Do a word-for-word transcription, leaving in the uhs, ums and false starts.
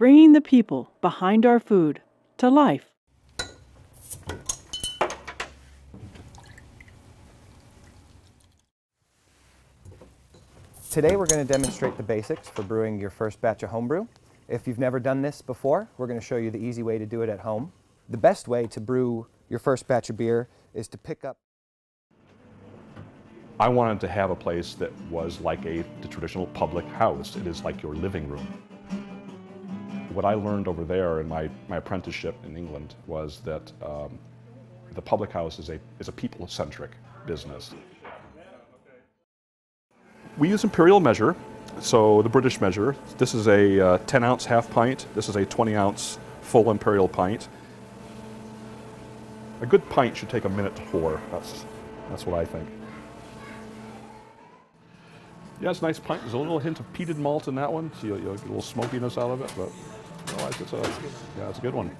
bringing the people behind our food to life. Today we're going to demonstrate the basics for brewing your first batch of homebrew. If you've never done this before, we're going to show you the easy way to do it at home. The best way to brew your first batch of beer is to pick up. I wanted to have a place that was like a the traditional public house. It is like your living room. What I learned over there in my, my apprenticeship in England was that um, the public house is a, is a people-centric business. We use imperial measure, so the British measure. This is a uh, ten ounce half pint. This is a twenty ounce full imperial pint. A good pint should take a minute to pour. That's, that's what I think. Yeah, it's a nice pint. There's a little hint of peated malt in that one, so you'll, you'll get a little smokiness out of it, but otherwise it's a, yeah, it's a good one.